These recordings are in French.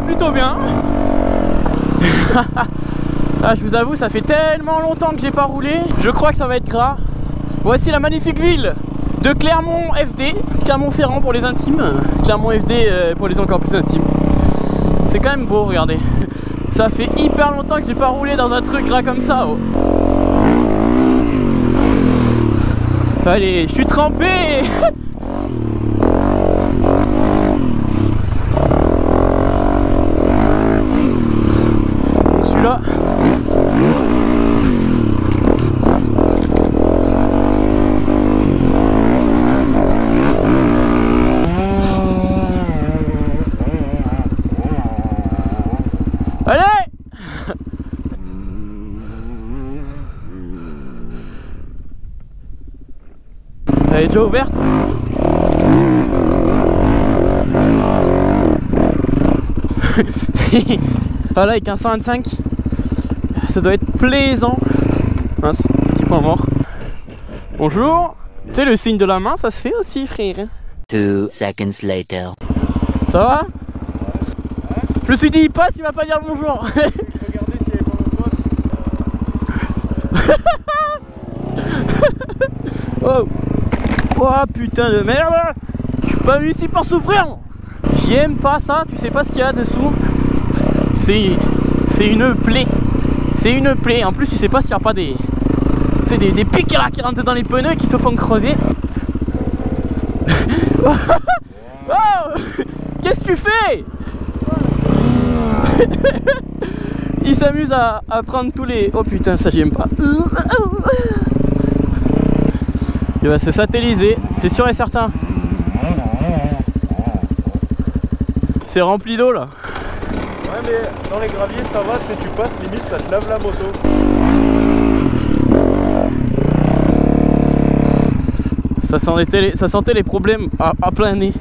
va plutôt bien. Ah, je vous avoue, ça fait tellement longtemps que j'ai pas roulé. Je crois que ça va être gras. Voici la magnifique ville de Clermont-FD, Clermont-Ferrand pour les intimes, Clermont-FD pour les encore plus intimes. C'est quand même beau, regardez. Ça fait hyper longtemps que j'ai pas roulé dans un truc gras comme ça. Oh. Allez, je suis trempé. Je suis là. Allez! Elle est déjà ouverte. Voilà, avec un 125, ça doit être plaisant. Mince, petit point mort. Bonjour. Tu sais, le signe de la main, ça se fait aussi, frère. 2 seconds later. Ça va? Je me suis dit, il passe, il va pas dire bonjour. Regardez s'il y avait pas mon pote. Oh. Oh putain de merde. Je suis pas venu ici pour souffrir. J'aime pas ça, tu sais pas ce qu'il y a dessous. C'est une plaie. C'est une plaie. En plus, tu sais pas s'il y a pas des... C'est des pics là qui rentrent dans les pneus et qui te font crever. Oh. Qu'est-ce que tu fais? Il s'amuse à prendre tous les... Oh putain, ça j'aime pas. Il va se satelliser, c'est sûr et certain. C'est rempli d'eau là. Ouais, mais dans les graviers ça va, tu passes limite ça te lave la moto. Ça sentait les problèmes à plein nez.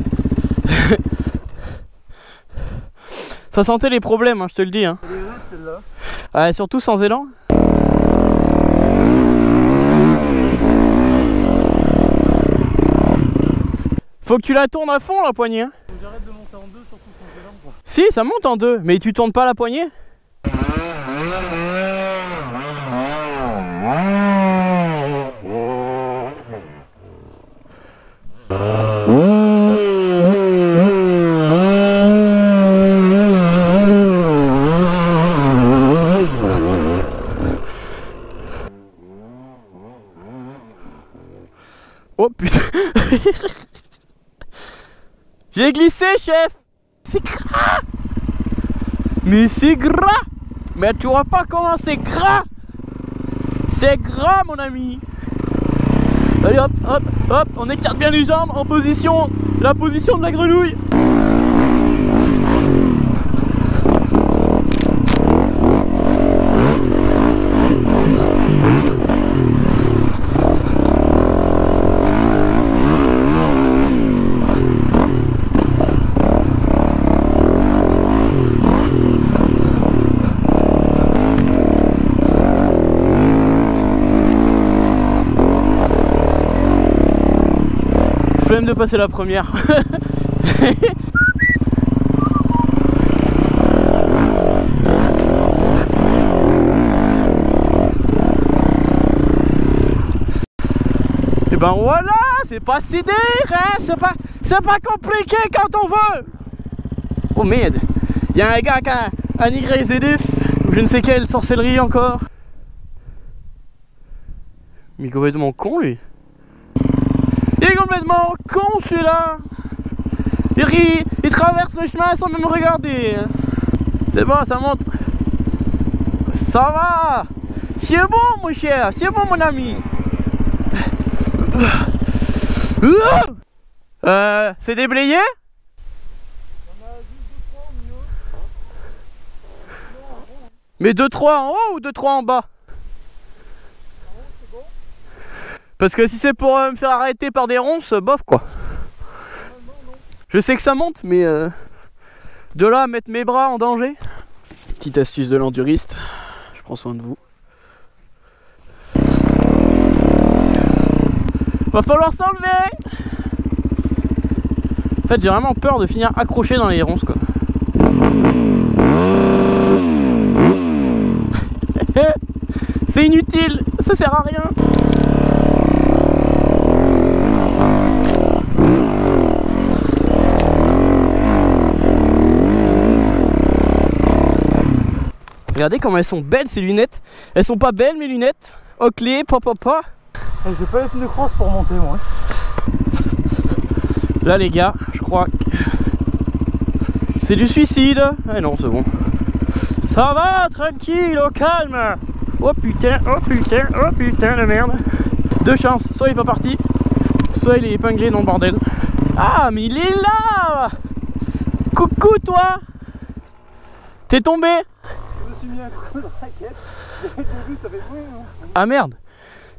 Ça sentait les problèmes, hein, je te le dis. Hein. Ouais, surtout sans élan. Faut que tu la tournes à fond la poignée. Hein. J'arrête de monter en deux, surtout sans élan. Quoi. Si, ça monte en deux, mais tu tournes pas la poignée. Oh putain. J'ai glissé, chef. C'est gras. Mais c'est gras. Mais tu vois pas comment c'est gras. C'est gras, mon ami. Allez, hop, hop, hop. On écarte bien les jambes en position. La position de la grenouille. Même de passer la première. Et ben voilà, c'est pas si dur, hein, c'est pas compliqué quand on veut. Oh merde, il y a un gars qui a un YZF ou je ne sais quelle sorcellerie encore. Mais complètement con lui. Il est complètement con celui-là. Il traverse le chemin sans même regarder. C'est bon, ça monte. Ça va. C'est bon mon cher, c'est bon mon ami. C'est déblayé? Mais 2-3 en haut ou 2-3 en bas? Parce que si c'est pour me faire arrêter par des ronces, bof quoi. Non. Je sais que ça monte, mais de là à mettre mes bras en danger. Petite astuce de l'enduriste, je prends soin de vous. Va falloir s'enlever. En fait, j'ai vraiment peur de finir accroché dans les ronces quoi. C'est inutile, ça sert à rien. Regardez comment elles sont belles ces lunettes. Elles sont pas belles mes lunettes. Oakley, papa. J'ai pas les pneus cross pour monter moi. Là les gars, je crois que c'est du suicide. Ah non, c'est bon. Ça va, tranquille, au calme. Oh putain de merde. Deux chances, soit il est pas parti, soit il est épinglé dans le bordel. Ah mais il est là. Coucou toi. T'es tombé. Je me suis mis un coup dans la quête. Ça fait bruit, hein. Ah merde.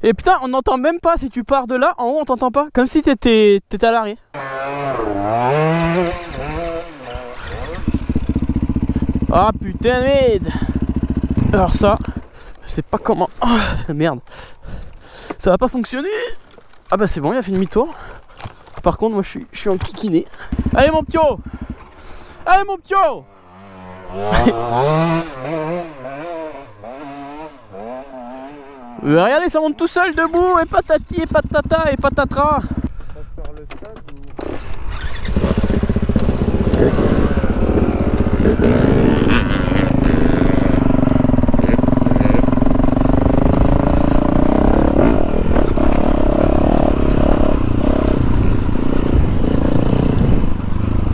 Et putain, on n'entend même pas si tu pars de là, en haut on t'entend pas, comme si t'étais à l'arrière. Ah putain merde. Alors ça, je sais pas comment... Oh, merde. Ça va pas fonctionner. Ah bah c'est bon, il a fait demi-tour. Par contre moi je suis en kikiné. Allez mon p'tio. Allez mon p'tio. Regardez, ça monte tout seul debout, et patati, et patata, et patatras.